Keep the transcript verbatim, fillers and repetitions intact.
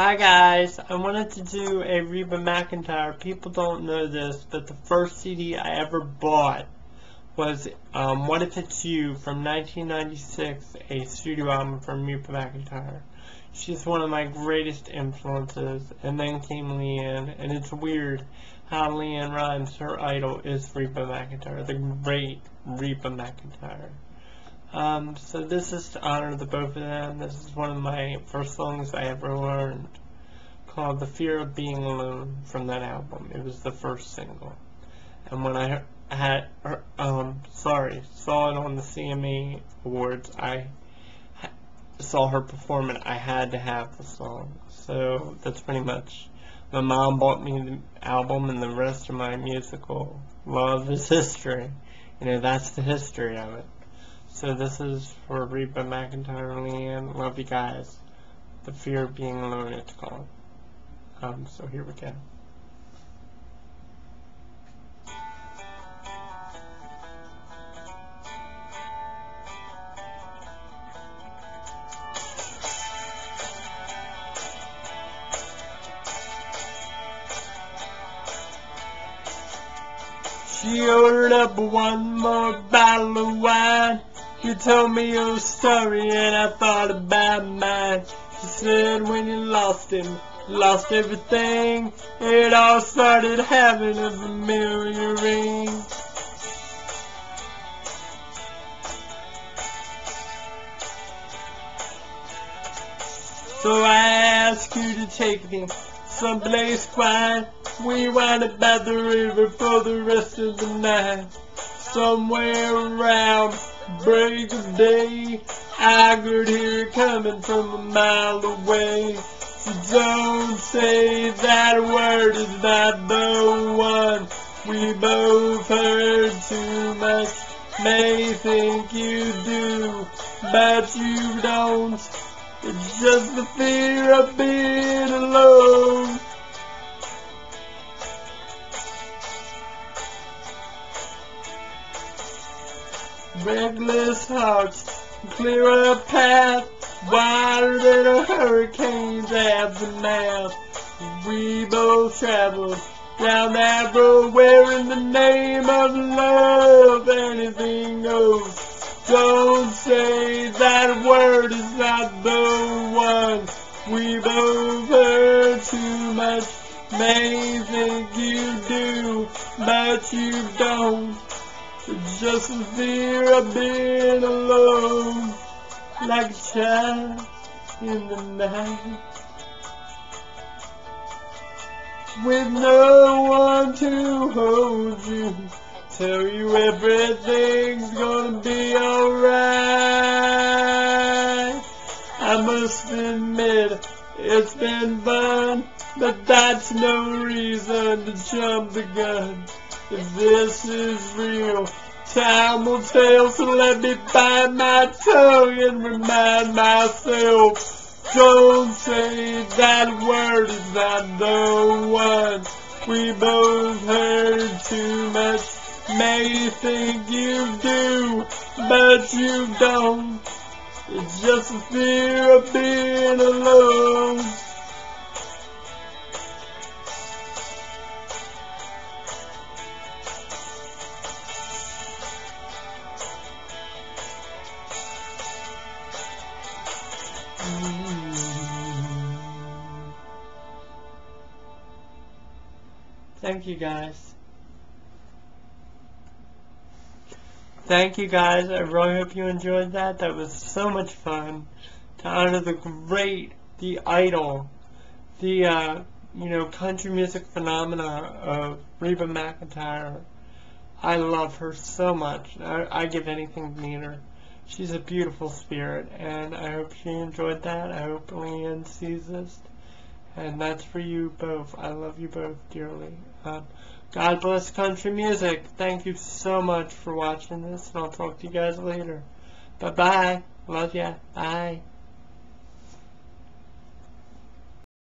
Hi guys, I wanted to do a Reba McEntire. People don't know this, but the first C D I ever bought was um, What If It's You from nineteen ninety-six, a studio album from Reba McEntire. She's one of my greatest influences, and then came Leanne, and it's weird how Leanne rhymes. Her idol is Reba McEntire, the great Reba McEntire. Um, so this is to honor the both of them. This is one of my first songs I ever learned, called The Fear of Being Alone, from that album. It was the first single. And when I had, um, sorry, saw it on the C M A Awards, I saw her perform it. I had to have the song. So that's pretty much, my mom bought me the album and the rest of my musical love is history. You know, that's the history of it. So this is for Reba McEntire and Leanne. Love you guys. The Fear of Being Alone, it's called. Um, so here we go. She ordered up one more bottle of wine. You told me your story and I thought about mine. She said when you lost him, lost everything, it all started having a familiar ring. So I asked you to take me someplace quiet. We wound up by the river for the rest of the night. Somewhere around break of day, I could hear it coming from a mile away. So don't say that word is not the one. We both heard too much. May think you do, but you don't. It's just the fear of being alone. Reckless hearts, clear a path, wider than a hurricane's aftermath. We both traveled down that road where in the name of love anything goes. Don't say that word is not the one. We both heard too much. May think you do, but you don't. Just the fear of being alone, like a child in the night, with no one to hold you, tell you everything's gonna be alright. I must admit, it's been fun, but that's no reason to jump the gun. If this is real, time will tell, so let me bite my tongue and remind myself. Don't say that word is not the one. We both heard too much. May think you do, but you don't. It's just the fear of being alone. Thank you guys. Thank you guys. I really hope you enjoyed that. That was so much fun. To honor the great, the idol, the, uh, you know, country music phenomena of Reba McEntire. I love her so much. I, I give anything to meet her. She's a beautiful spirit, and I hope she enjoyed that. I hope Leanne sees this. And that's for you both. I love you both dearly. Um, God bless country music. Thank you so much for watching this, and I'll talk to you guys later. Bye-bye. Love ya. Bye.